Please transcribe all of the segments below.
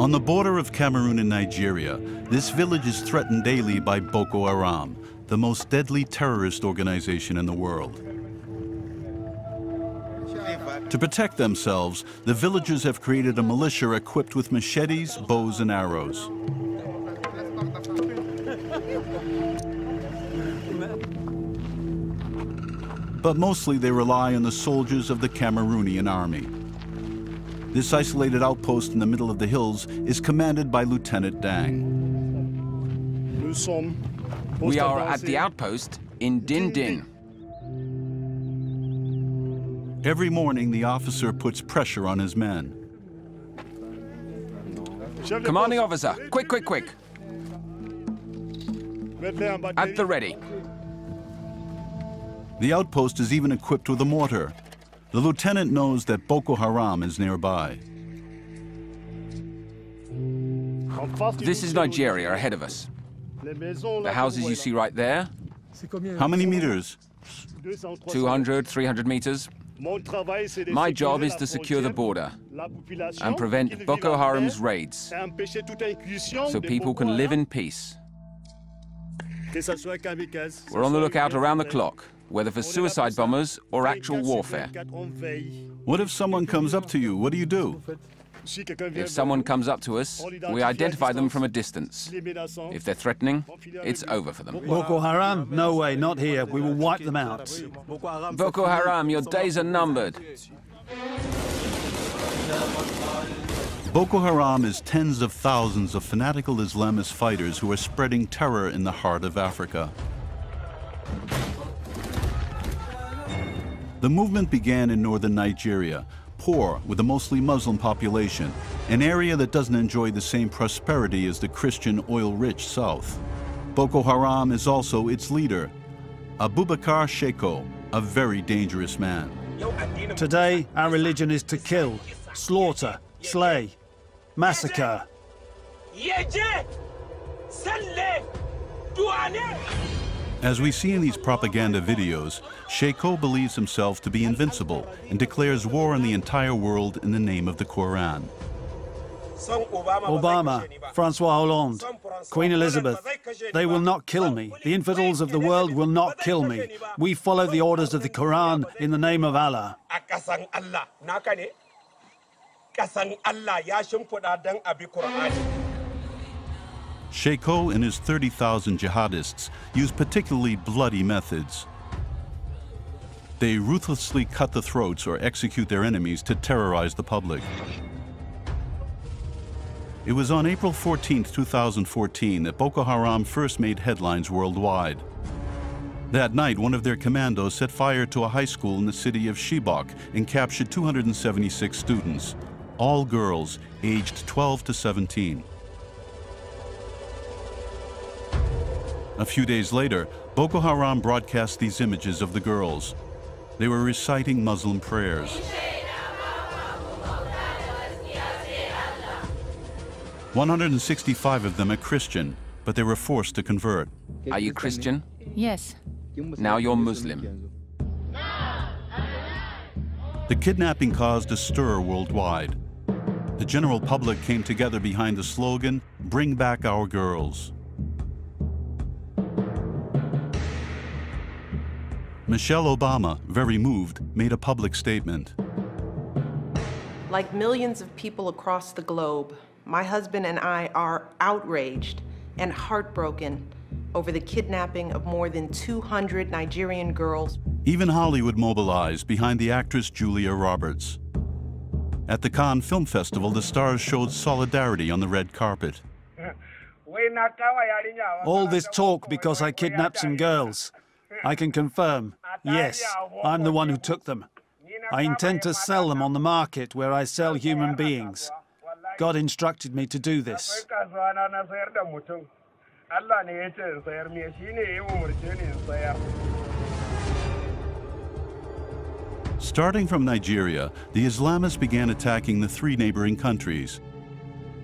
On the border of Cameroon and Nigeria, this village is threatened daily by Boko Haram, the most deadly terrorist organization in the world. To protect themselves, the villagers have created a militia equipped with machetes, bows, and arrows. But mostly they rely on the soldiers of the Cameroonian army. This isolated outpost in the middle of the hills is commanded by Lieutenant Dang. We are at the outpost in Din Din. Every morning, the officer puts pressure on his men. Commanding officer, quick, quick, quick. At the ready. The outpost is even equipped with a mortar. The lieutenant knows that Boko Haram is nearby. This is Nigeria ahead of us. The houses you see right there. How many meters? 200, 300 meters. My job is to secure the border and prevent Boko Haram's raids so people can live in peace. We're on the lookout around the clock, whether for suicide bombers or actual warfare. What if someone comes up to you? What do you do? If someone comes up to us, we identify them from a distance. If they're threatening, it's over for them. Boko Haram? No way, not here. We will wipe them out. Boko Haram, your days are numbered. Boko Haram is tens of thousands of fanatical Islamist fighters who are spreading terror in the heart of Africa. The movement began in northern Nigeria, poor, with a mostly Muslim population, an area that doesn't enjoy the same prosperity as the Christian oil-rich South. Boko Haram is also its leader, Abubakar Shekau, a very dangerous man. Today, our religion is to kill, slaughter, slay, massacre. As we see in these propaganda videos, Shekau believes himself to be invincible and declares war on the entire world in the name of the Quran. Obama, Francois Hollande, Queen Elizabeth, they will not kill me. The infidels of the world will not kill me. We follow the orders of the Quran in the name of Allah. Shekau and his 30,000 jihadists use particularly bloody methods. They ruthlessly cut the throats or execute their enemies to terrorize the public. It was on April 14, 2014, that Boko Haram first made headlines worldwide. That night, one of their commandos set fire to a high school in the city of Chibok and captured 276 students, all girls aged 12 to 17. A few days later, Boko Haram broadcast these images of the girls. They were reciting Muslim prayers. One 165 of them are Christian, but they were forced to convert. Are you Christian? Yes. Now you're Muslim. The kidnapping caused a stir worldwide. The general public came together behind the slogan, "Bring back our girls." Michelle Obama, very moved, made a public statement. Like millions of people across the globe, my husband and I are outraged and heartbroken over the kidnapping of more than 200 Nigerian girls. Even Hollywood mobilized behind the actress Julia Roberts. At the Cannes Film Festival, the stars showed solidarity on the red carpet. All this talk because I kidnapped some girls. I can confirm, yes, I'm the one who took them. I intend to sell them on the market where I sell human beings. God instructed me to do this. Starting from Nigeria, the Islamists began attacking the three neighboring countries.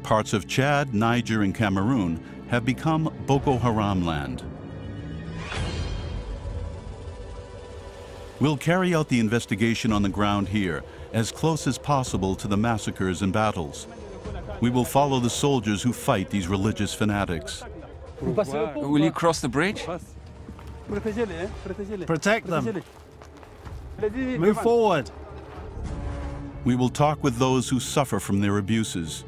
Parts of Chad, Niger, and Cameroon have become Boko Haram land. We'll carry out the investigation on the ground here, as close as possible to the massacres and battles. We will follow the soldiers who fight these religious fanatics. Will you cross the bridge? Protect them. Move forward. We will talk with those who suffer from their abuses.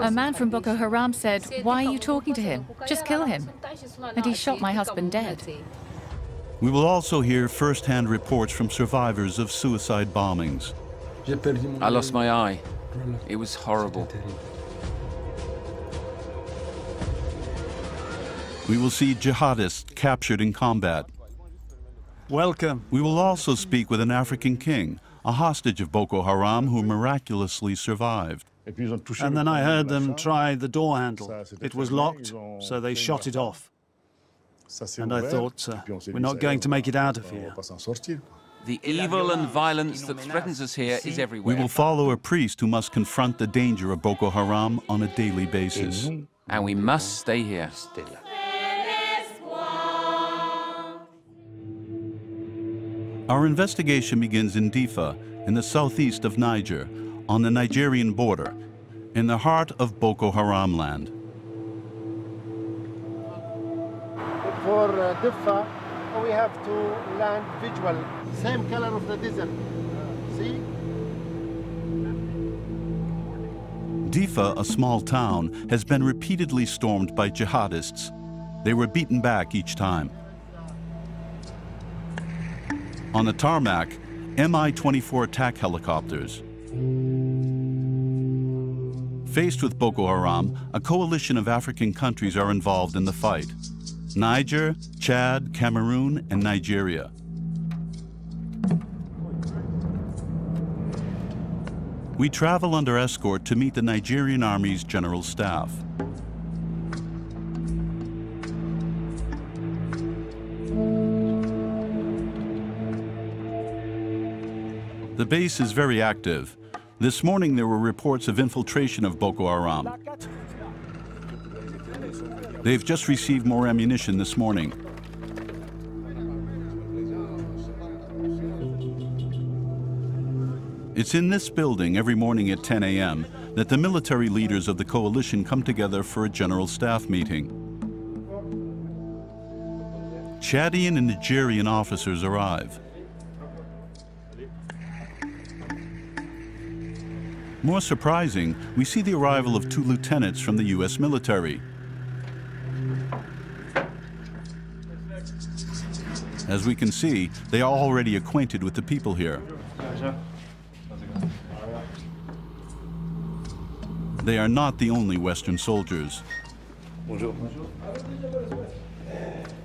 A man from Boko Haram said, "Why are you talking to him? Just kill him." And he shot my husband dead. We will also hear first-hand reports from survivors of suicide bombings. I lost my eye. It was horrible. We will see jihadists captured in combat. Welcome. We will also speak with an African king, a hostage of Boko Haram who miraculously survived. And then I heard them try the door handle. It was locked, so they shot it off. And I thought, we're not going to make it out of here. The evil and violence that threatens us here is everywhere. We will follow a priest who must confront the danger of Boko Haram on a daily basis. And we must stay here. Our investigation begins in Diffa, in the southeast of Niger, on the Nigerian border, in the heart of Boko Haram land. For Diffa, we have to land visual, same color of the desert, see? Diffa, a small town, has been repeatedly stormed by jihadists. They were beaten back each time. On the tarmac, Mi-24 attack helicopters. Faced with Boko Haram, a coalition of African countries are involved in the fight. Niger, Chad, Cameroon, and Nigeria. We travel under escort to meet the Nigerian Army's general staff. The base is very active. This morning there were reports of infiltration of Boko Haram. They've just received more ammunition this morning. It's in this building every morning at 10 a.m. that the military leaders of the coalition come together for a general staff meeting. Chadian and Nigerian officers arrive. More surprising, we see the arrival of two lieutenants from the U.S. military. As we can see, they are already acquainted with the people here. They are not the only Western soldiers.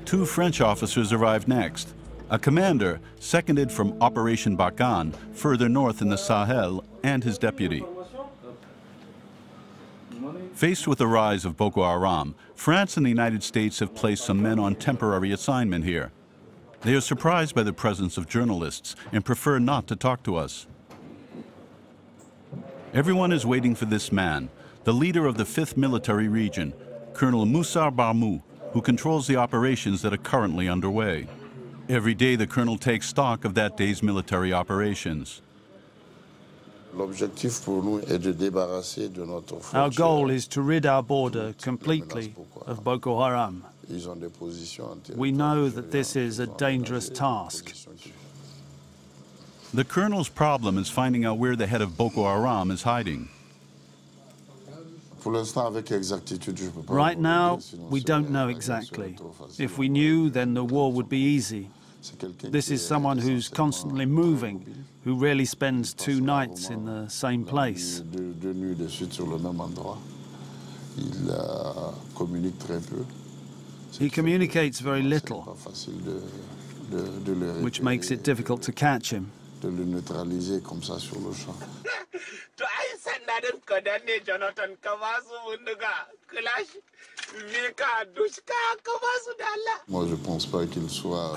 Two French officers arrived next. A commander, seconded from Operation Barkan, further north in the Sahel, and his deputy. Faced with the rise of Boko Haram, France and the United States have placed some men on temporary assignment here. They are surprised by the presence of journalists and prefer not to talk to us. Everyone is waiting for this man, the leader of the 5th Military Region, Colonel Moussa Barmou, who controls the operations that are currently underway. Every day, the colonel takes stock of that day's military operations. Our goal is to rid our border completely of Boko Haram. We know that this is a dangerous task. The colonel's problem is finding out where the head of Boko Haram is hiding. Right now, we don't know exactly. If we knew, then the war would be easy. This is someone who's constantly moving, who rarely spends two nights in the same place. He communicates very little, which makes it difficult to catch him. I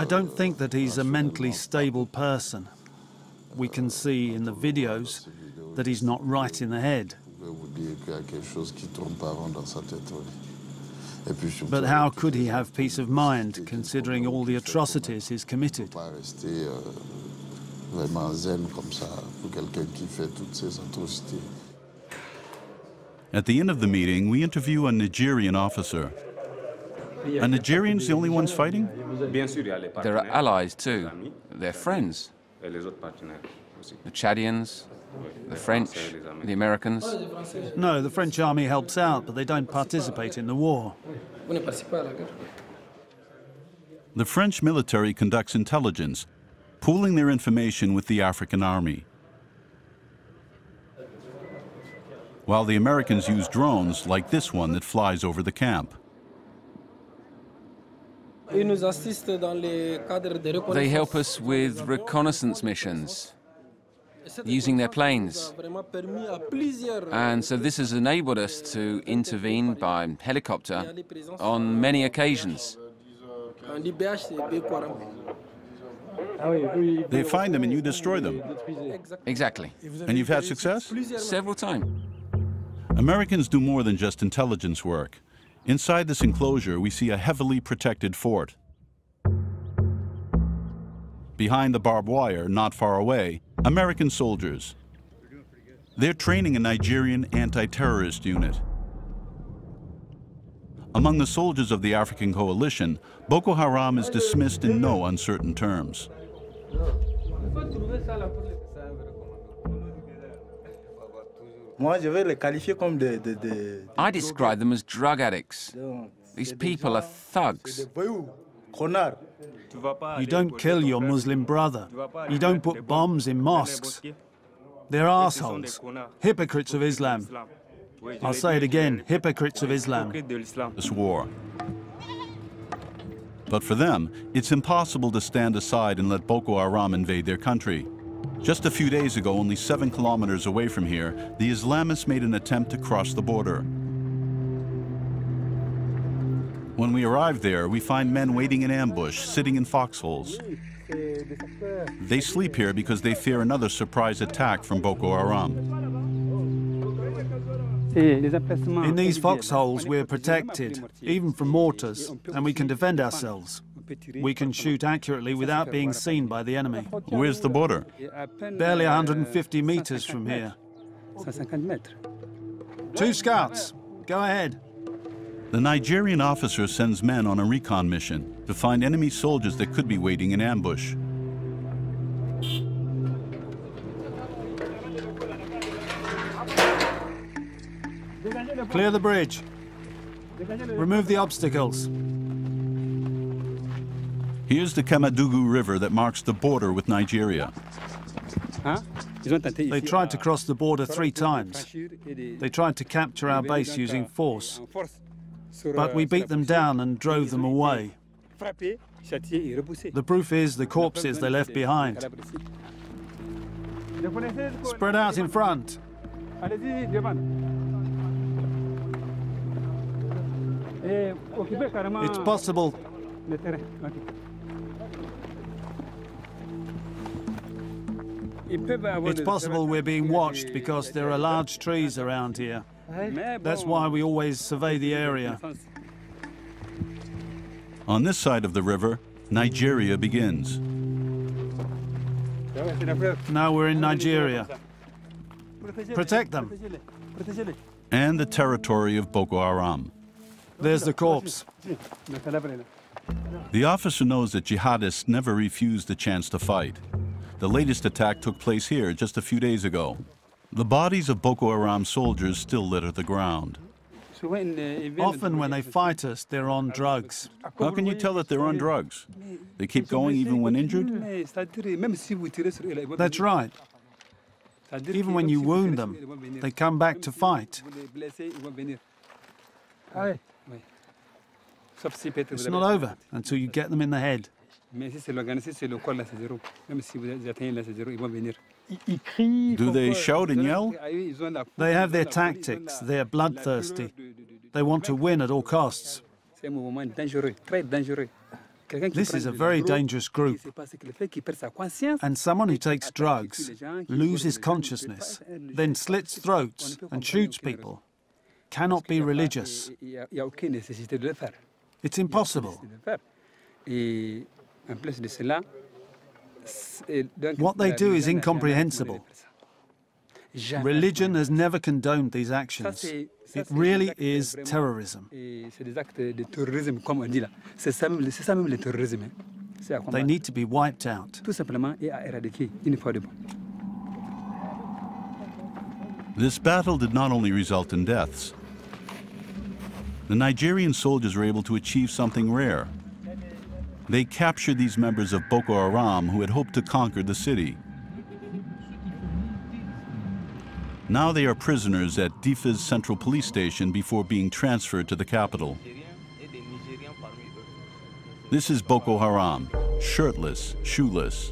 don't think that he's a mentally stable person. We can see in the videos that he's not right in the head. But how could he have peace of mind, considering all the atrocities he's committed? vraiment zen comme ça pour quelqu'un qui fait toutes ces atrocités. At the end of the meeting, we interview a Nigerian officer. Are Nigerians the only ones fighting? There are allies too. They're friends. The Chadians, the French, the Americans. No, the French army helps out, but they don't participate in the war. The French military conducts intelligence, pooling their information with the African army, while the Americans use drones like this one that flies over the camp. They help us with reconnaissance missions, using their planes. And so this has enabled us to intervene by helicopter on many occasions. They find them and you destroy them. Exactly. And you've had success? Several times. Americans do more than just intelligence work. Inside this enclosure, we see a heavily protected fort. Behind the barbed wire, not far away, American soldiers. They're training a Nigerian anti-terrorist unit. Among the soldiers of the African coalition, Boko Haram is dismissed in no uncertain terms. I describe them as drug addicts. These people are thugs. You don't kill your Muslim brother. You don't put bombs in mosques. They're assholes, hypocrites of Islam. I'll say it again, hypocrites of Islam. This war. But for them, it's impossible to stand aside and let Boko Haram invade their country. Just a few days ago, only 7 kilometers away from here, the Islamists made an attempt to cross the border. When we arrive there, we find men waiting in ambush, sitting in foxholes. They sleep here because they fear another surprise attack from Boko Haram. In these foxholes, we're protected, even from mortars, and we can defend ourselves. We can shoot accurately without being seen by the enemy. Where's the border? Barely 150 meters from here. 2 scouts. Go ahead. The Nigerian officer sends men on a recon mission to find enemy soldiers that could be waiting in ambush. Clear the bridge. Remove the obstacles. Here's the Kamadugu River that marks the border with Nigeria. They tried to cross the border 3 times. They tried to capture our base using force. But we beat them down and drove them away. The proof is the corpses they left behind. Spread out in front. It's possible. It's possible we're being watched because there are large trees around here. That's why we always survey the area. On this side of the river, Nigeria begins. Now we're in Nigeria. Protect them. And the territory of Boko Haram. There's the corpse. The officer knows that jihadists never refuse the chance to fight. The latest attack took place here just a few days ago. The bodies of Boko Haram soldiers still litter the ground. Often when they fight us, they're on drugs. How can you tell that they're on drugs? They keep going even when injured? That's right. Even when you wound them, they come back to fight. It's not over until you get them in the head. Do they shout and yell? They have their tactics. They are bloodthirsty. They want to win at all costs. This is a very dangerous group. And someone who takes drugs, loses consciousness, then slits throats and shoots people, cannot be religious. It's impossible. What they do is incomprehensible. Religion has never condoned these actions. It really is terrorism. They need to be wiped out. This battle did not only result in deaths. The Nigerian soldiers were able to achieve something rare. They captured these members of Boko Haram who had hoped to conquer the city. Now they are prisoners at Diffa's central police station before being transferred to the capital. This is Boko Haram, shirtless, shoeless.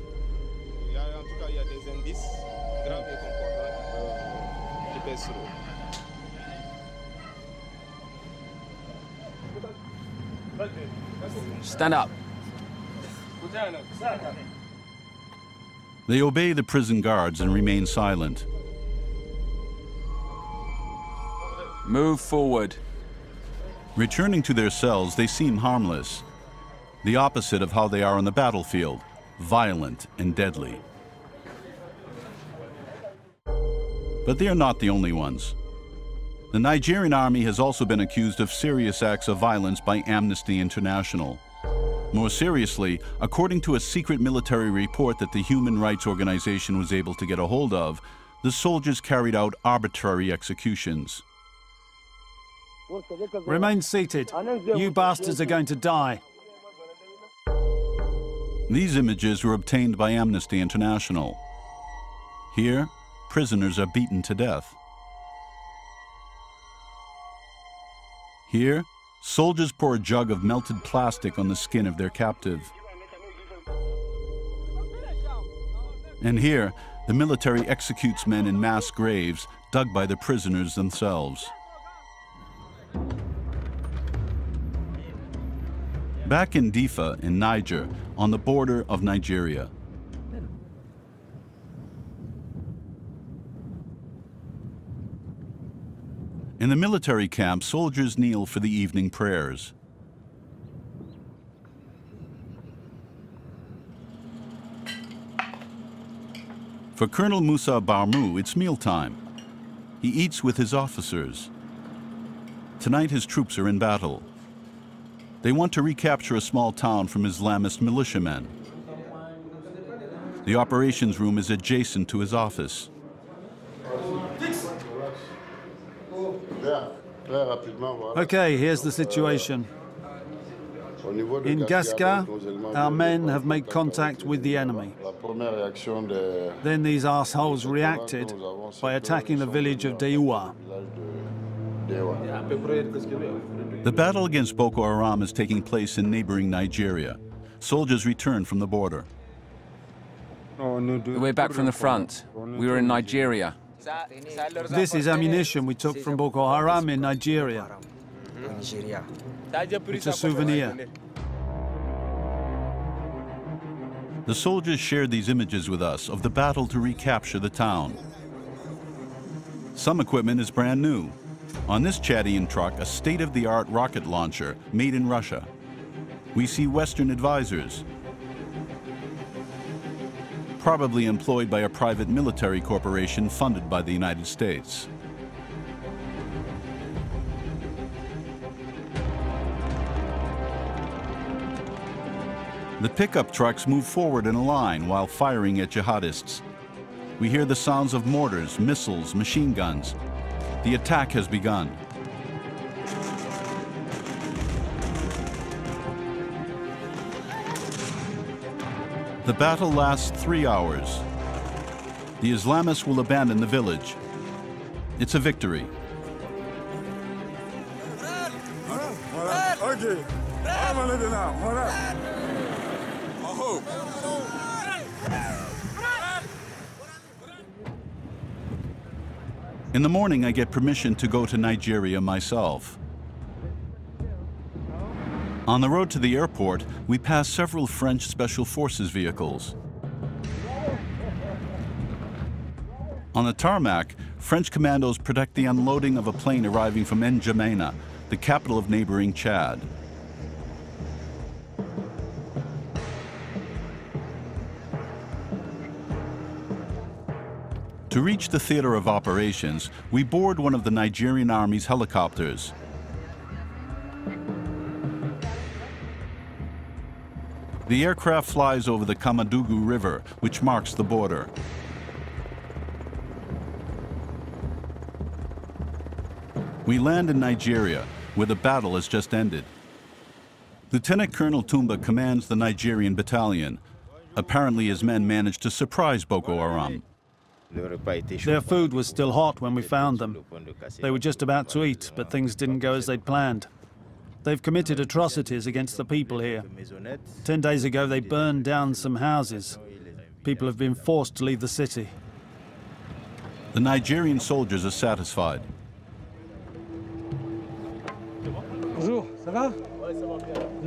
Stand up. They obey the prison guards and remain silent. Move forward. Returning to their cells, they seem harmless. The opposite of how they are on the battlefield, violent and deadly. But they are not the only ones. The Nigerian army has also been accused of serious acts of violence by Amnesty International. More seriously, according to a secret military report that the human rights organization was able to get a hold of, the soldiers carried out arbitrary executions. Remain seated. You bastards are going to die. These images were obtained by Amnesty International. Here, prisoners are beaten to death. Here, soldiers pour a jug of melted plastic on the skin of their captive. And here, the military executes men in mass graves dug by the prisoners themselves. Back in Diffa, in Niger, on the border of Nigeria. In the military camp, soldiers kneel for the evening prayers. For Colonel Moussa Barmou, it's mealtime. He eats with his officers. Tonight, his troops are in battle. They want to recapture a small town from Islamist militiamen. The operations room is adjacent to his office. Okay, here's the situation. In Gaskar, our men have made contact with the enemy. Then these assholes reacted by attacking the village of Dewa. The battle against Boko Haram is taking place in neighboring Nigeria. Soldiers return from the border. We're back from the front. We were in Nigeria. This is ammunition we took from Boko Haram in Nigeria. It's a souvenir. The soldiers shared these images with us of the battle to recapture the town. Some equipment is brand new. On this Chadian truck, a state-of-the-art rocket launcher made in Russia. We see Western advisors, probably employed by a private military corporation funded by the United States. The pickup trucks move forward in a line while firing at jihadists. We hear the sounds of mortars, missiles, machine guns. The attack has begun. The battle lasts 3 hours. The Islamists will abandon the village. It's a victory. In the morning, I get permission to go to Nigeria myself. On the road to the airport, we pass several French Special Forces vehicles. On the tarmac, French commandos protect the unloading of a plane arriving from N'Djamena, the capital of neighboring Chad. To reach the theater of operations, we board one of the Nigerian Army's helicopters. The aircraft flies over the Kamadugu River, which marks the border. We land in Nigeria, where the battle has just ended. Lieutenant Colonel Tumba commands the Nigerian battalion. Apparently his men managed to surprise Boko Haram. Their food was still hot when we found them. They were just about to eat, but things didn't go as they'd planned. They've committed atrocities against the people here. 10 days ago they burned down some houses. People have been forced to leave the city. The Nigerian soldiers are satisfied. Bonjour, ça va?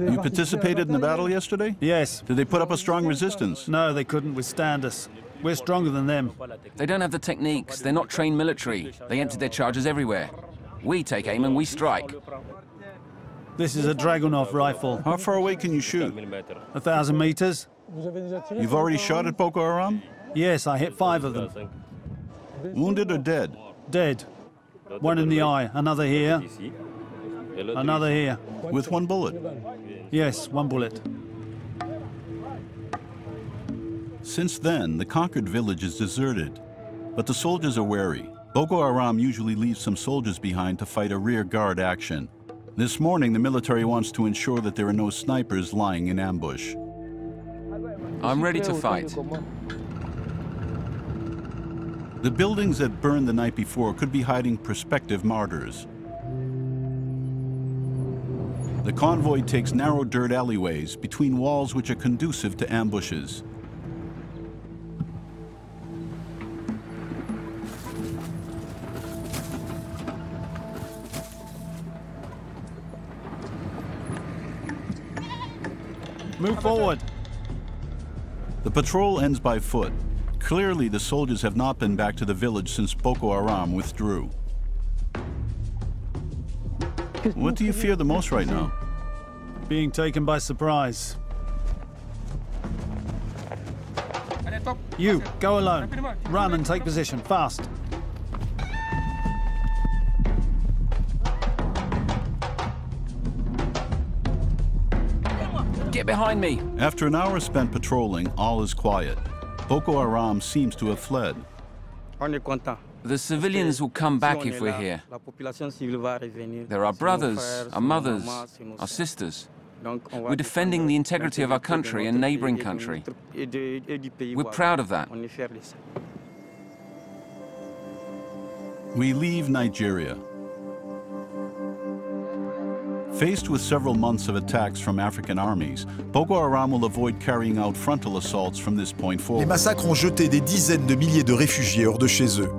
You participated in the battle yesterday? Yes. Did they put up a strong resistance? No, they couldn't withstand us. We're stronger than them. They don't have the techniques. They're not trained military. They emptied their charges everywhere. We take aim and we strike. This is a Dragunov rifle. How far away can you shoot? 1,000 meters. You've already shot at Boko Haram? Yes, I hit 5 of them. Wounded or dead? Dead. One in the eye, another here. Another here. With one bullet? Yes, one bullet. Since then, the conquered village is deserted, but the soldiers are wary. Boko Haram usually leaves some soldiers behind to fight a rear guard action. This morning, the military wants to ensure that there are no snipers lying in ambush. I'm ready to fight. The buildings that burned the night before could be hiding prospective martyrs. The convoy takes narrow dirt alleyways between walls which are conducive to ambushes. Move forward! The patrol ends by foot. Clearly, the soldiers have not been back to the village since Boko Haram withdrew. What do you fear the most right now? Being taken by surprise. You, go alone. Run and take position, fast. Get behind me. After an hour spent patrolling, all is quiet. Boko Haram seems to have fled. The civilians will come back if we're here. They're our brothers, our mothers, our sisters. We're defending the integrity of our country and neighboring country. We're proud of that. We leave Nigeria. Faced with several months of attacks from African armies, Boko Haram will avoid carrying out frontal assaults from this point forward. Les massacres ont jeté des dizaines de milliers de réfugiés hors de chez eux.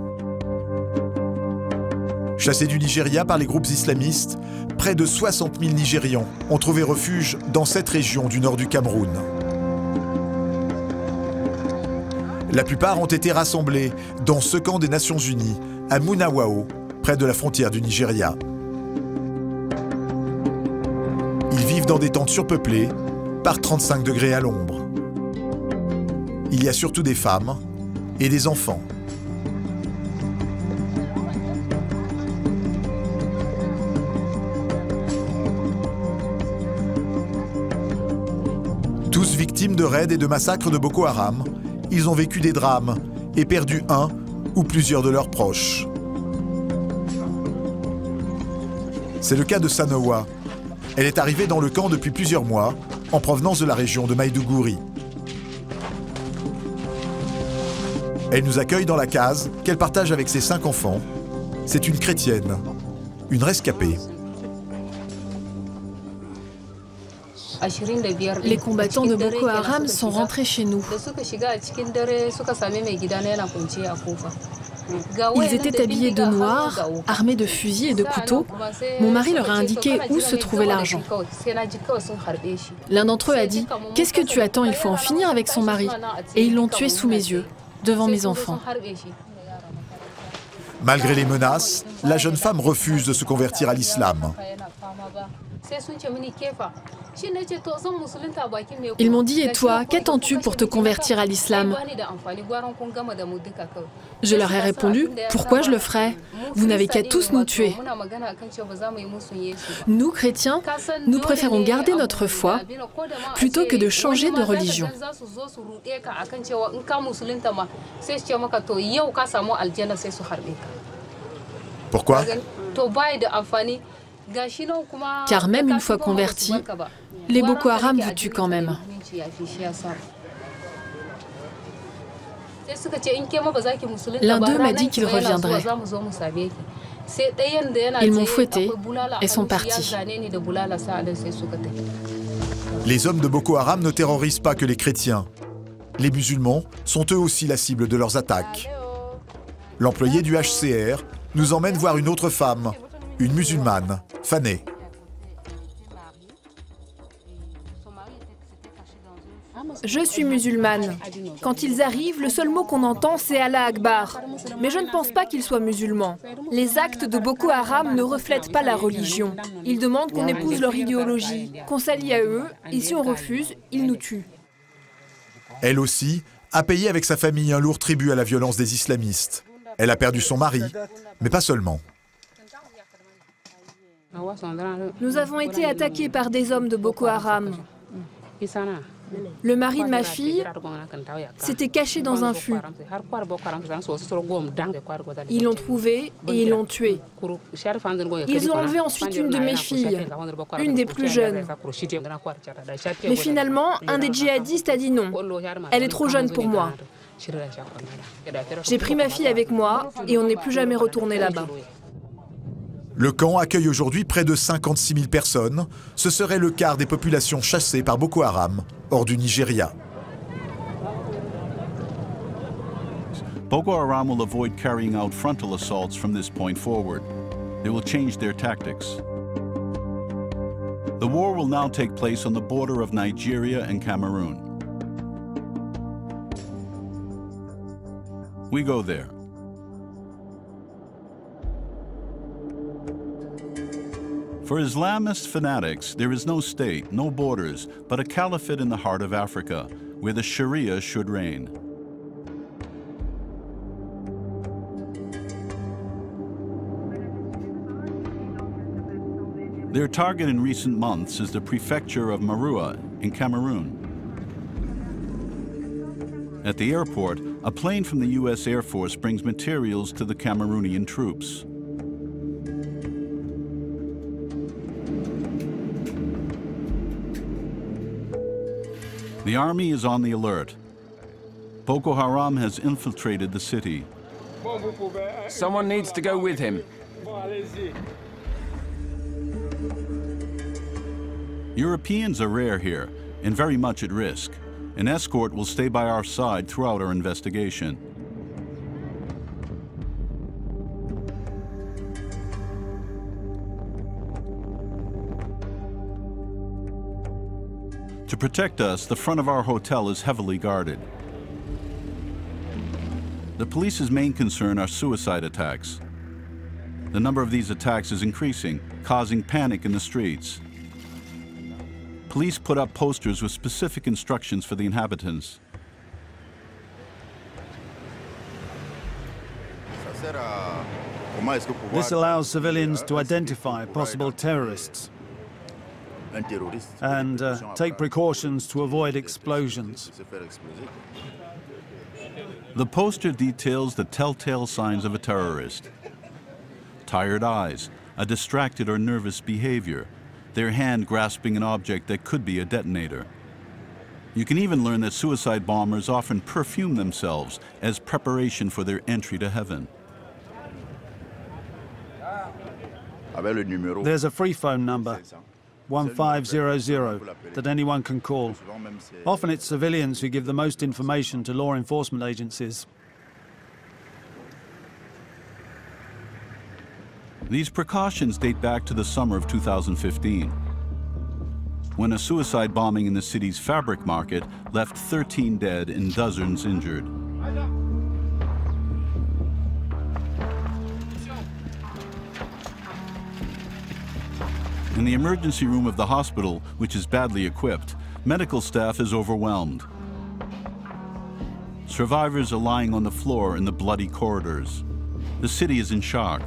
Chassés du Nigeria par les groupes islamistes, près de 60 000 Nigérians ont trouvé refuge dans cette région du nord du Cameroun. La plupart ont été rassemblés dans ce camp des Nations Unies, à Munawao, près de la frontière du Nigeria. Ils vivent dans des tentes surpeuplées, par 35 degrés à l'ombre. Il y a surtout des femmes et des enfants. Victimes de raids et de massacres de Boko Haram, ils ont vécu des drames et perdu un ou plusieurs de leurs proches. C'est le cas de Sanowa. Elle est arrivée dans le camp depuis plusieurs mois, en provenance de la région de Maïdougouri. Elle nous accueille dans la case qu'elle partage avec ses 5 enfants. C'est une chrétienne, une rescapée. Les combattants de Boko Haram sont rentrés chez nous. Ils étaient habillés de noir, armés de fusils et de couteaux. Mon mari leur a indiqué où se trouvait l'argent. L'un d'entre eux a dit « Qu'est-ce que tu attends? Il faut en finir avec son mari ». Et ils l'ont tué sous mes yeux, devant mes enfants. Malgré les menaces, la jeune femme refuse de se convertir à l'islam. Ils m'ont dit, et toi, qu'attends-tu pour te convertir à l'islam? Je leur ai répondu, pourquoi je le ferais? Vous n'avez qu'à tous nous tuer. Nous, chrétiens, nous préférons garder notre foi plutôt que de changer de religion. Pourquoi? Car même une fois convertis, les Boko Haram vous tuent quand même. L'un d'eux m'a dit qu'il reviendrait. Ils m'ont fouetté et sont partis. Les hommes de Boko Haram ne terrorisent pas que les chrétiens. Les musulmans sont eux aussi la cible de leurs attaques. L'employé du HCR nous emmène voir une autre femme, une musulmane, Fané. Je suis musulmane. Quand ils arrivent, le seul mot qu'on entend, c'est Allah Akbar. Mais je ne pense pas qu'ils soient musulmans. Les actes de Boko Haram ne reflètent pas la religion. Ils demandent qu'on épouse leur idéologie, qu'on s'allie à eux, et si on refuse, ils nous tuent. Elle aussi a payé avec sa famille un lourd tribut à la violence des islamistes. Elle a perdu son mari, mais pas seulement. Nous avons été attaqués par des hommes de Boko Haram. Le mari de ma fille s'était caché dans un fût. Ils l'ont trouvé et ils l'ont tué. Ils ont enlevé ensuite une de mes filles, une des plus jeunes. Mais finalement, un des djihadistes a dit non. Elle est trop jeune pour moi. J'ai pris ma fille avec moi et on n'est plus jamais retourné là-bas. Le camp accueille aujourd'hui près de 56 000 personnes. Ce serait le quart des populations chassées par Boko Haram, hors du Nigeria. Boko Haram will avoid carrying out frontal assaults from this point forward. They will change their tactics. The war will now take place on the border of Nigeria and Cameroon. We go there. For Islamist fanatics, there is no state, no borders, but a caliphate in the heart of Africa, where the Sharia should reign. Their target in recent months is the prefecture of Maroua in Cameroon. At the airport, a plane from the U.S. Air Force brings materials to the Cameroonian troops. The army is on the alert. Boko Haram has infiltrated the city. Someone needs to go with him. Europeans are rare here and very much at risk. An escort will stay by our side throughout our investigation. To protect us, the front of our hotel is heavily guarded. The police's main concern are suicide attacks. The number of these attacks is increasing, causing panic in the streets. Police put up posters with specific instructions for the inhabitants. This allows civilians to identify possible terrorists and take precautions to avoid explosions. The poster details the telltale signs of a terrorist. Tired eyes, a distracted or nervous behavior, their hand grasping an object that could be a detonator. You can even learn that suicide bombers often perfume themselves as preparation for their entry to heaven. There's a free phone number, 1500, that anyone can call. Often it's civilians who give the most information to law enforcement agencies. These precautions date back to the summer of 2015, when a suicide bombing in the city's fabric market left 13 dead and dozens injured. In the emergency room of the hospital, which is badly equipped, medical staff is overwhelmed. Survivors are lying on the floor in the bloody corridors. The city is in shock.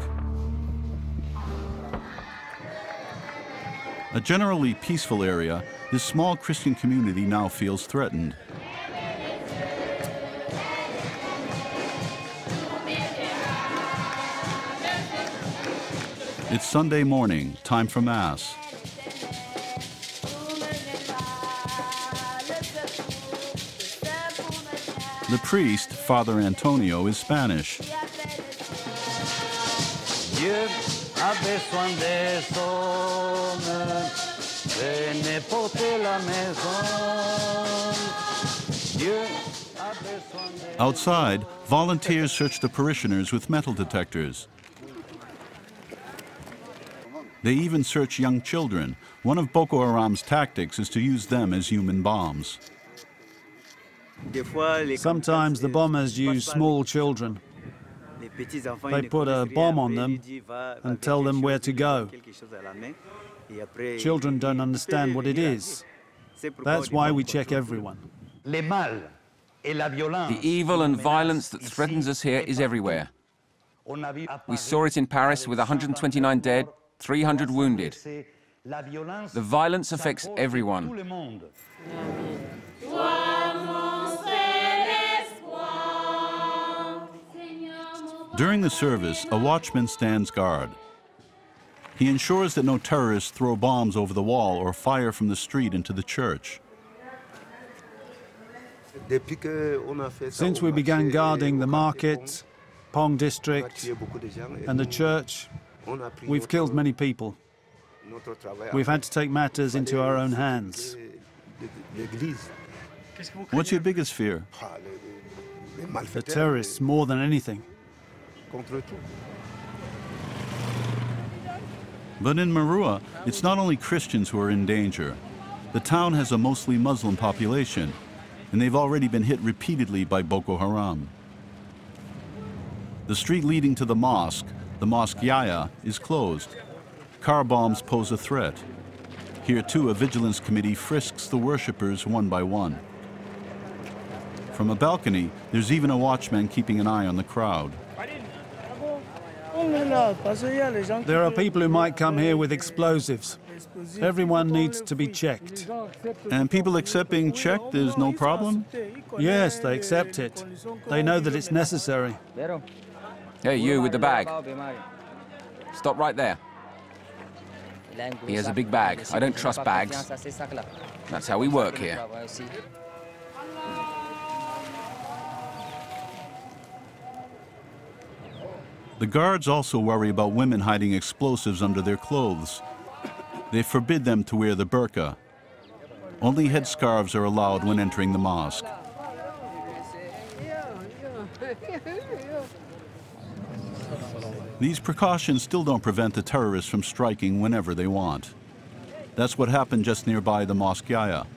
A generally peaceful area, this small Christian community now feels threatened. It's Sunday morning, time for Mass. The priest, Father Antonio, is Spanish. Outside, volunteers search the parishioners with metal detectors. They even search young children. One of Boko Haram's tactics is to use them as human bombs. Sometimes the bombers use small children. They put a bomb on them and tell them where to go. Children don't understand what it is. That's why we check everyone. The evil and violence that threatens us here is everywhere. We saw it in Paris with 129 dead, 300 wounded. The violence affects everyone. During the service, a watchman stands guard. He ensures that no terrorists throw bombs over the wall or fire from the street into the church. Since we began guarding the market, Pong district, and the church, we've killed many people. We've had to take matters into our own hands. What's your biggest fear? The terrorists, more than anything. But in Maroua, it's not only Christians who are in danger. The town has a mostly Muslim population, and they've already been hit repeatedly by Boko Haram. The street leading to the mosque Yaya, is closed. Car bombs pose a threat. Here too, a vigilance committee frisks the worshippers one by one. From a balcony, there's even a watchman keeping an eye on the crowd. There are people who might come here with explosives. Everyone needs to be checked. And people accept being checked, there's no problem? Yes, they accept it. They know that it's necessary. Hey, you with the bag. Stop right there. He has a big bag. I don't trust bags. That's how we work here. The guards also worry about women hiding explosives under their clothes. They forbid them to wear the burqa. Only headscarves are allowed when entering the mosque. These precautions still don't prevent the terrorists from striking whenever they want. That's what happened just nearby the Mosque Yaya.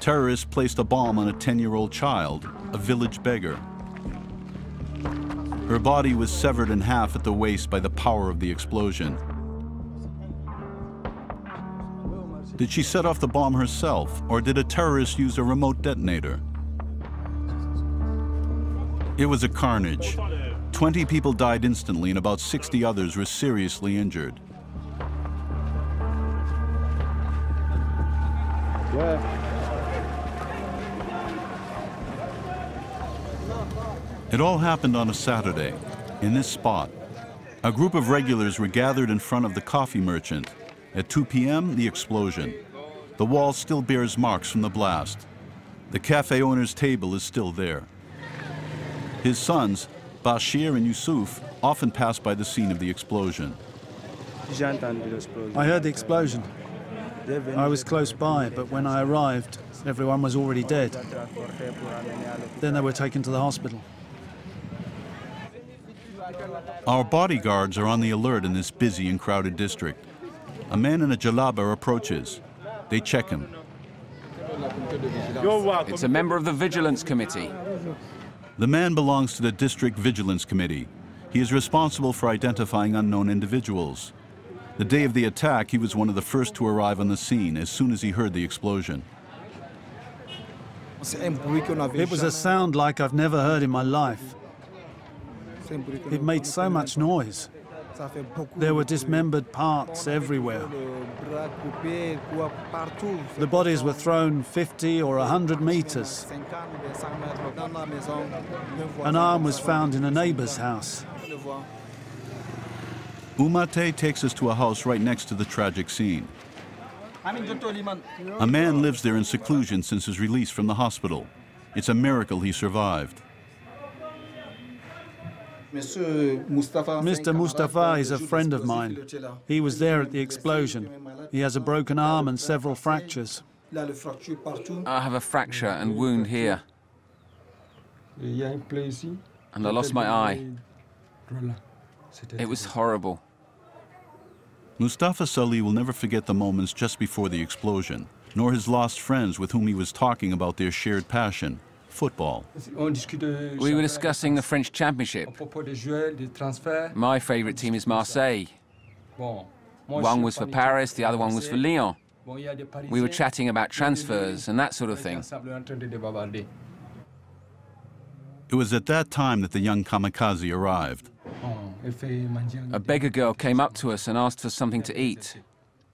Terrorists placed a bomb on a 10-year-old child, a village beggar. Her body was severed in half at the waist by the power of the explosion. Did she set off the bomb herself, or did a terrorist use a remote detonator? It was a carnage. 20 people died instantly and about 60 others were seriously injured. It all happened on a Saturday, in this spot. A group of regulars were gathered in front of the coffee merchant. At 2 p.m., the explosion. The wall still bears marks from the blast. The cafe owner's table is still there. His sons, Bashir and Yusuf, often passed by the scene of the explosion. I heard the explosion. I was close by, but when I arrived, everyone was already dead. Then they were taken to the hospital. Our bodyguards are on the alert in this busy and crowded district. A man in a jalaba approaches. They check him. It's a member of the Vigilance Committee. The man belongs to the District Vigilance Committee. He is responsible for identifying unknown individuals. The day of the attack, he was one of the first to arrive on the scene as soon as he heard the explosion. It was a sound like I've never heard in my life. It made so much noise. There were dismembered parts everywhere. The bodies were thrown 50 or 100 meters. An arm was found in a neighbor's house. Umate takes us to a house right next to the tragic scene. A man lives there in seclusion since his release from the hospital. It's a miracle he survived. Mr. Mustafa is a friend of mine. He was there at the explosion. He has a broken arm and several fractures. I have a fracture and wound here. And I lost my eye. It was horrible. Mustafa Sali will never forget the moments just before the explosion, nor his lost friends with whom he was talking about their shared passion, football. We were discussing the French championship. My favorite team is Marseille. One was for Paris, the other one was for Lyon. We were chatting about transfers and that sort of thing. It was at that time that the young kamikaze arrived. A beggar girl came up to us and asked for something to eat.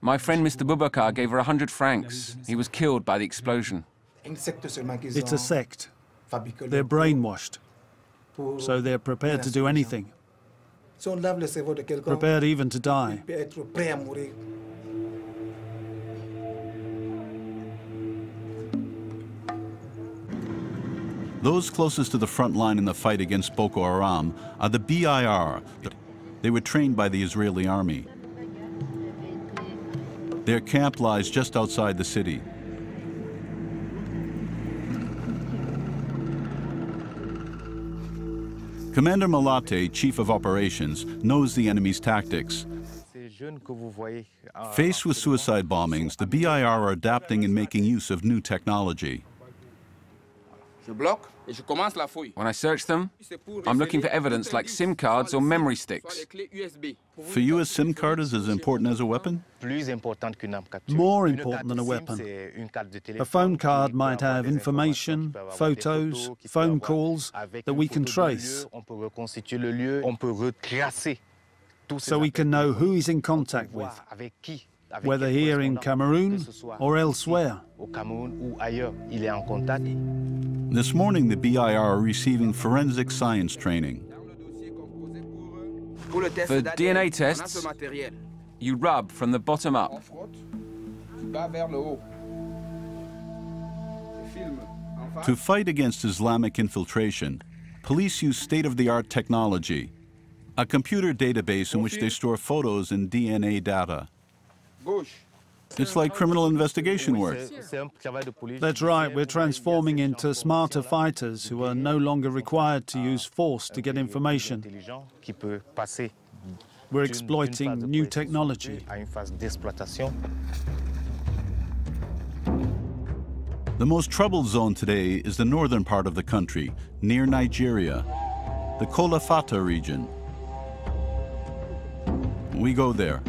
My friend Mr. Boubacar gave her 100 francs. He was killed by the explosion. It's a sect. They're brainwashed. So they're prepared to do anything. Prepared even to die. Those closest to the front line in the fight against Boko Haram are the BIR. They were trained by the Israeli army. Their camp lies just outside the city. Commander Malate, Chief of Operations, knows the enemy's tactics. Faced with suicide bombings, the BIR are adapting and making use of new technology. When I search them, I'm looking for evidence like SIM cards or memory sticks. For you, a SIM card is as important as a weapon? More important than a weapon. A phone card might have information, photos, phone calls that we can trace. So we can know who he's in contact with, whether here in Cameroon or elsewhere. This morning, the BIR are receiving forensic science training. For DNA tests, you rub from the bottom up. To fight against Islamic infiltration, police use state-of-the-art technology, a computer database in which they store photos and DNA data. It's like criminal investigation work. That's right, we're transforming into smarter fighters who are no longer required to use force to get information. We're exploiting new technology. The most troubled zone today is the northern part of the country, near Nigeria, the Kolofata region. We go there.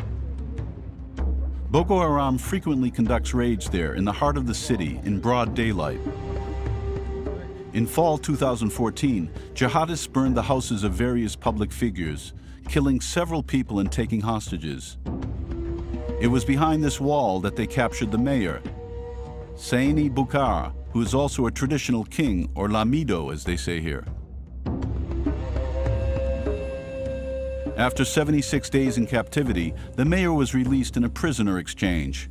Boko Haram frequently conducts raids there, in the heart of the city, in broad daylight. In fall 2014, jihadists burned the houses of various public figures, killing several people and taking hostages. It was behind this wall that they captured the mayor, Seini Bukar, who is also a traditional king, or Lamido, as they say here. After 76 days in captivity, the mayor was released in a prisoner exchange.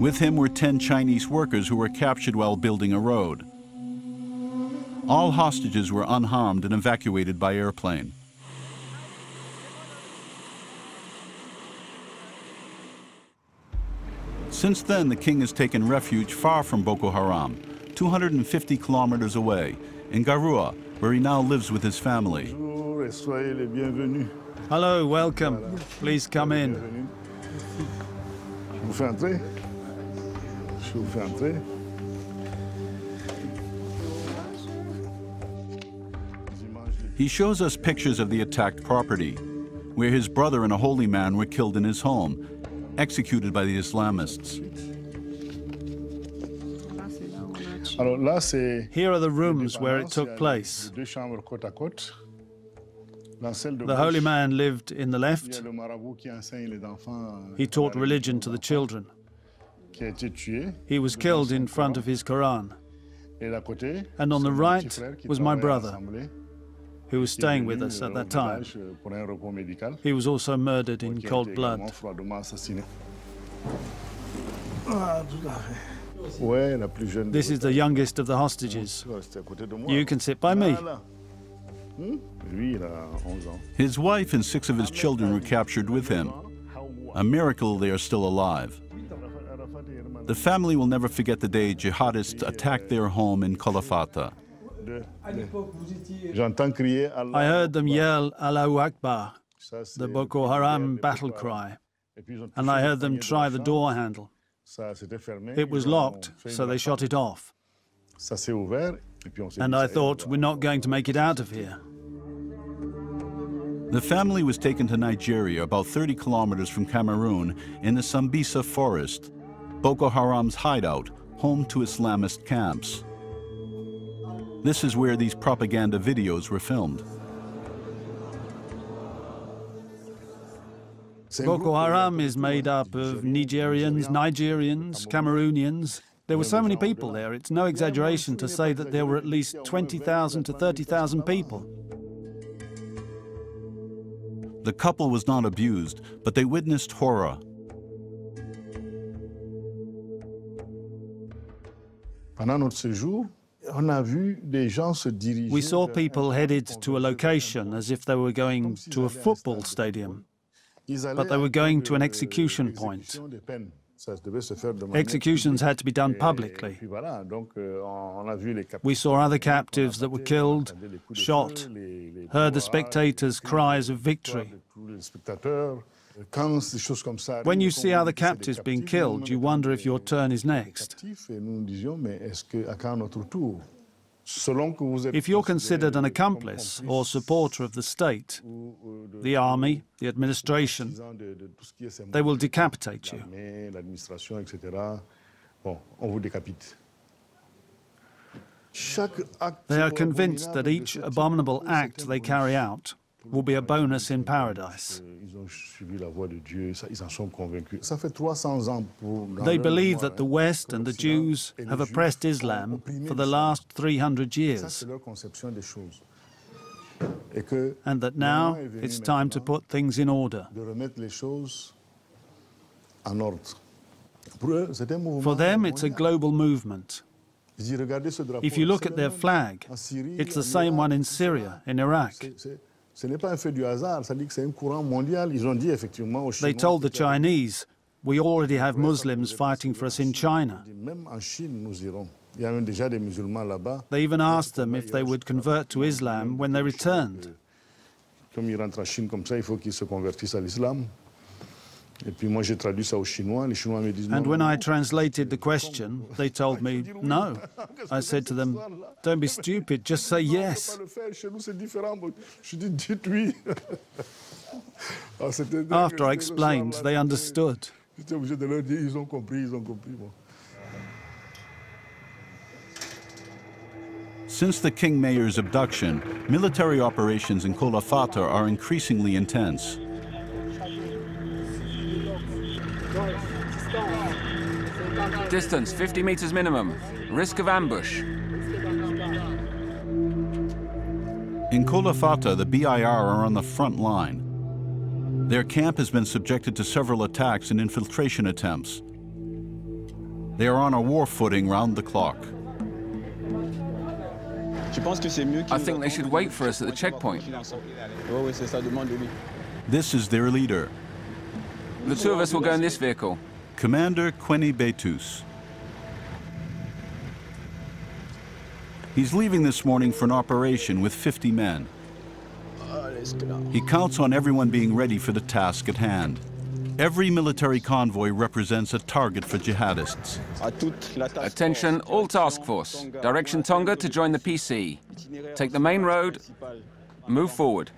With him were 10 Chinese workers who were captured while building a road. All hostages were unharmed and evacuated by airplane. Since then, the king has taken refuge far from Boko Haram, 250 kilometers away, in Garoua, where he now lives with his family. Hello, welcome. Please come in. He shows us pictures of the attacked property. where his brother and a holy man were killed in his home, executed by the Islamists. Here are the rooms where it took place. The holy man lived in the left. He taught religion to the children. He was killed in front of his Quran. And on the right was my brother, who was staying with us at that time. He was also murdered in cold blood. This is the youngest of the hostages. You can sit by me. His wife and 6 of his children were captured with him. A miracle they are still alive. The family will never forget the day jihadists attacked their home in Kolofata. I heard them yell, Allahu Akbar, the Boko Haram battle cry, and I heard them try the door handle. It was locked, so they shot it off. And I thought, we're not going to make it out of here. The family was taken to Nigeria, about 30 kilometers from Cameroon, in the Sambisa forest, Boko Haram's hideout, home to Islamist camps. This is where these propaganda videos were filmed. Boko Haram is made up of Nigerians, Cameroonians. There were so many people there, it's no exaggeration to say that there were at least 20,000 to 30,000 people. The couple was not abused, but they witnessed horror. We saw people headed to a location as if they were going to a football stadium, but they were going to an execution point. Executions had to be done publicly. We saw other captives that were killed, shot, heard the spectators' cries of victory. When you see other captives being killed, you wonder if your turn is next. If you're considered an accomplice or supporter of the state, the army, the administration, they will decapitate you. They are convinced that each abominable act they carry out will be a bonus in paradise. They believe that the West and the Jews have oppressed Islam for the last 300 years, and that now it's time to put things in order. For them, it's a global movement. If you look at their flag, it's the same one in Syria, in Iraq. They told the Chinese, we already have Muslims fighting for us in China. They even asked them if they would convert to Islam when they returned. And when I translated the question, they told me, no. I said to them, don't be stupid, just say yes. After I explained, they understood. Since the King Mayor's abduction, military operations in Kolofata are increasingly intense. Distance 50 meters minimum. Risk of ambush. In Kolofata, the BIR are on the front line. Their camp has been subjected to several attacks and infiltration attempts. They are on a war footing round the clock. I think they should wait for us at the checkpoint. This is their leader. The 2 of us will go in this vehicle. Commander Kweni Betus. He's leaving this morning for an operation with 50 men. He counts on everyone being ready for the task at hand. Every military convoy represents a target for jihadists. Attention, all task force. Direction Tonga to join the PC. Take the main road, move forward.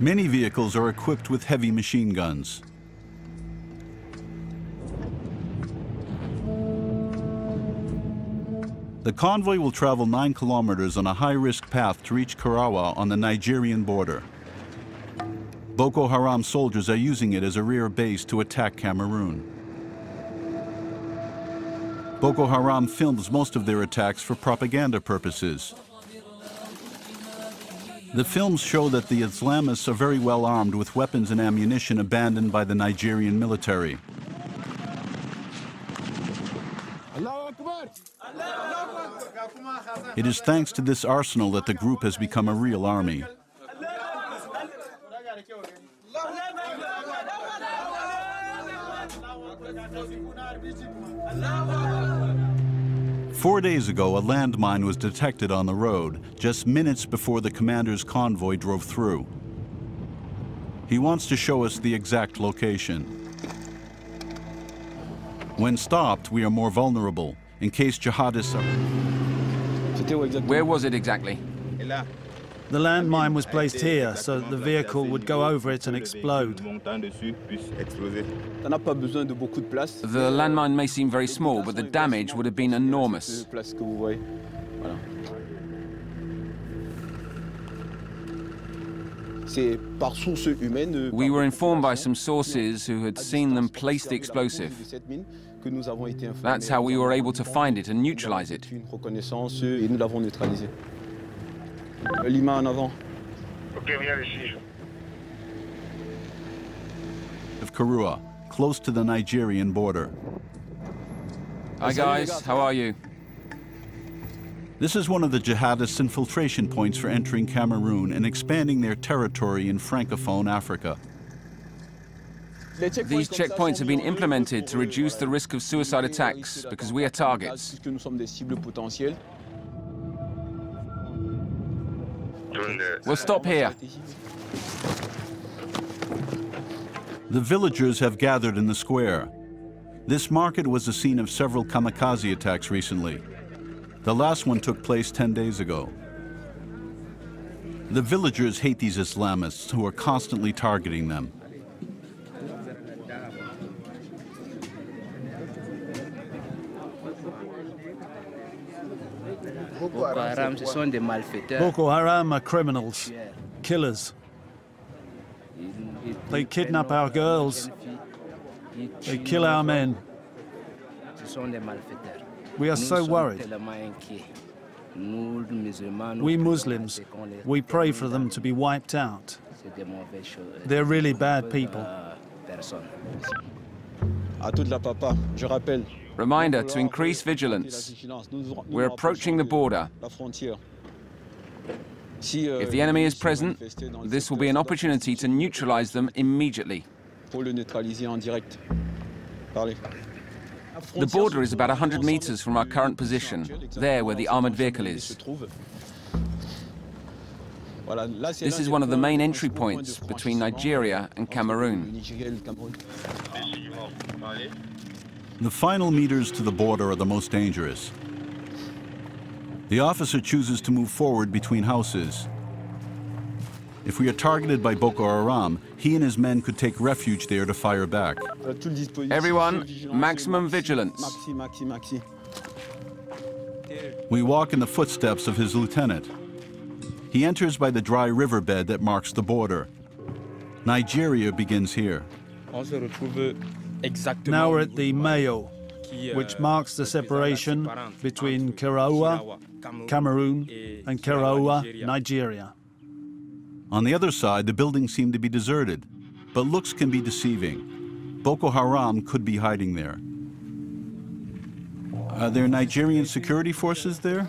Many vehicles are equipped with heavy machine guns. The convoy will travel 9 kilometers on a high-risk path to reach Kerawa on the Nigerian border. Boko Haram soldiers are using it as a rear base to attack Cameroon. Boko Haram films most of their attacks for propaganda purposes. The films show that the Islamists are very well armed with weapons and ammunition abandoned by the Nigerian military. It is thanks to this arsenal that the group has become a real army.4 days ago, a landmine was detected on the road, just minutes before the commander's convoy drove through. He wants to show us the exact location. When stopped, we are more vulnerable, in case jihadists are... Where was it exactly? The landmine was placed here, so the vehicle would go over it and explode. The landmine may seem very small, but the damage would have been enormous. We were informed by some sources who had seen them place the explosive. That's how we were able to find it and neutralize it. Lima en avant. Of Kerawa, close to the Nigerian border. Hi guys, how are you? This is one of the jihadists' infiltration points for entering Cameroon and expanding their territory in Francophone Africa. These checkpoints have been implemented to reduce the risk of suicide attacks because we are targets. We'll stop here. The villagers have gathered in the square. This market was the scene of several kamikaze attacks recently. The last one took place 10 days ago. The villagers hate these Islamists who are constantly targeting them. Boko Haram are criminals, killers. They kidnap our girls. They kill our men. We are so worried. We Muslims, we pray for them to be wiped out. They're really bad people. Reminder to increase vigilance. We're approaching the border. If the enemy is present, this will be an opportunity to neutralize them immediately. The border is about 100 meters from our current position, there where the armored vehicle is. This is one of the main entry points between Nigeria and Cameroon. The final meters to the border are the most dangerous. The officer chooses to move forward between houses. If we are targeted by Boko Haram, he and his men could take refuge there to fire back. Everyone, maximum vigilance. We walk in the footsteps of his lieutenant. He enters by the dry riverbed that marks the border. Nigeria begins here. Now we're at the Mayo, which marks the separation between Kerawa, Cameroon, and Kerawa, Nigeria. On the other side, the buildings seem to be deserted, but looks can be deceiving. Boko Haram could be hiding there. Are there Nigerian security forces there?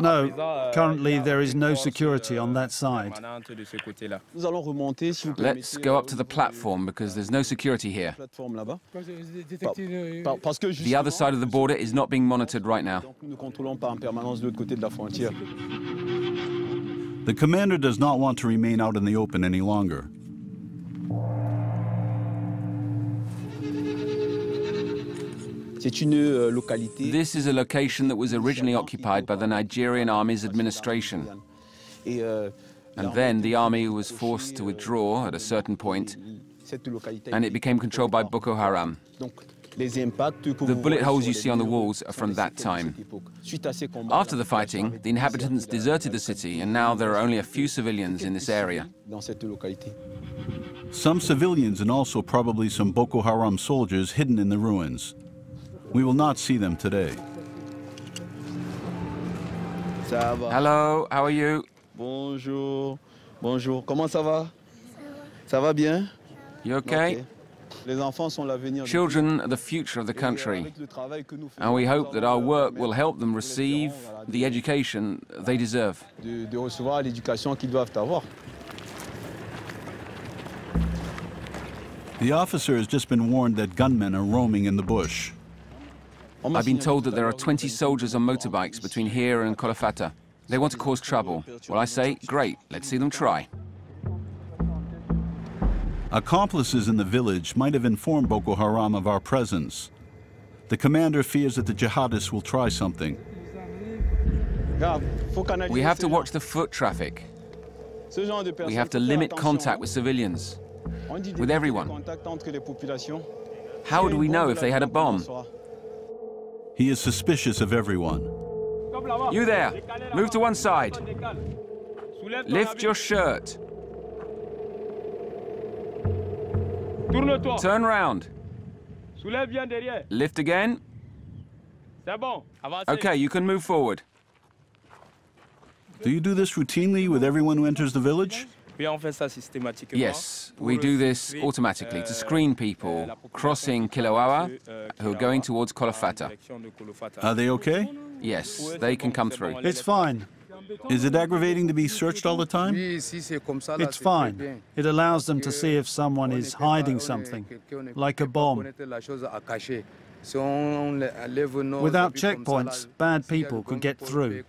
No, currently there is no security on that side. Let's go up to the platform because there's no security here. The other side of the border is not being monitored right now. The commander does not want to remain out in the open any longer. This is a location that was originally occupied by the Nigerian Army's administration. And then the army was forced to withdraw at a certain point, and it became controlled by Boko Haram. The bullet holes you see on the walls are from that time. After the fighting, the inhabitants deserted the city, and now there are only a few civilians in this area. Some civilians and also probably some Boko Haram soldiers hidden in the ruins. We will not see them today. Hello, how are you? Bonjour. Bonjour. Comment ça va? Ça va bien? You okay? Children are the future of the country, and we hope that our work will help them receive the education they deserve. The officer has just been warned that gunmen are roaming in the bush. I've been told that there are 20 soldiers on motorbikes between here and Kolofata. They want to cause trouble. Well, I say, great, let's see them try. Accomplices in the village might have informed Boko Haram of our presence. The commander fears that the jihadists will try something. We have to watch the foot traffic. We have to limit contact with civilians, with everyone. How would we know if they had a bomb? He is suspicious of everyone. You there, move to one side. Lift your shirt. Turn round. Lift again. Okay, you can move forward. Do you do this routinely with everyone who enters the village? Yes, we do this automatically to screen people crossing Kerawa who are going towards Kolofata. Are they okay? Yes, they can come through. It's fine. Is it aggravating to be searched all the time? It's fine. It allows them to see if someone is hiding something, like a bomb. Without checkpoints, bad people could get through.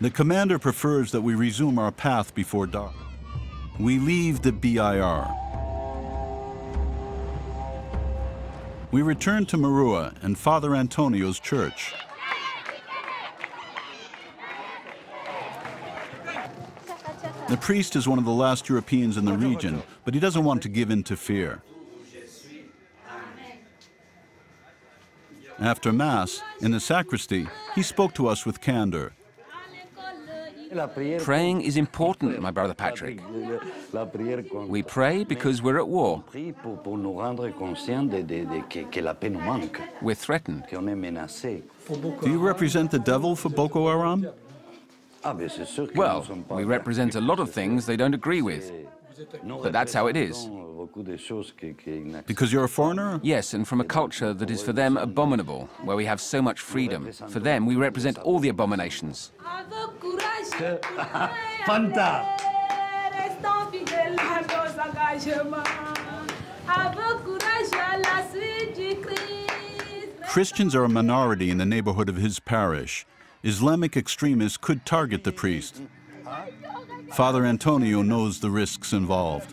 The commander prefers that we resume our path before dark. We leave the BIR. We return to Maroua and Father Antonio's church. The priest is one of the last Europeans in the region, but he doesn't want to give in to fear. After Mass, in the sacristy, he spoke to us with candor. Praying is important, my brother Patrick. We pray because we're at war. We're threatened. Do you represent the devil for Boko Haram? Well, we represent a lot of things they don't agree with, but that's how it is. Because you're a foreigner? Yes, and from a culture that is for them abominable, where we have so much freedom. For them, we represent all the abominations. Christians are a minority in the neighborhood of his parish. Islamic extremists could target the priest. Father Antonio knows the risks involved.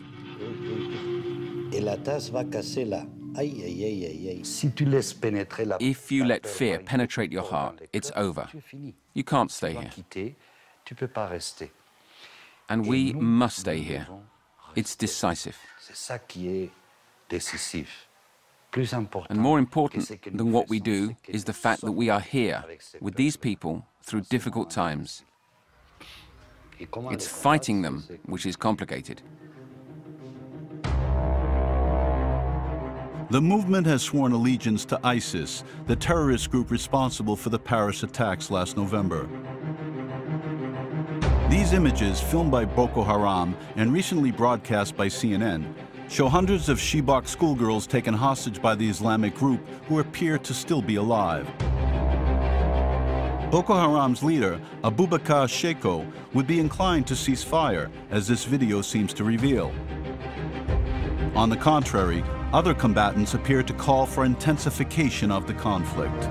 If you let fear penetrate your heart, it's over. You can't stay here. And we must stay here. It's decisive. And more important than what we do is the fact that we are here with these people through difficult times. It's fighting them which is complicated. The movement has sworn allegiance to ISIS, the terrorist group responsible for the Paris attacks last November. These images, filmed by Boko Haram and recently broadcast by CNN, show hundreds of Chibok schoolgirls taken hostage by the Islamic group who appear to still be alive. Boko Haram's leader, Abubakar Shekau, would be inclined to cease fire, as this video seems to reveal. On the contrary, other combatants appear to call for intensification of the conflict.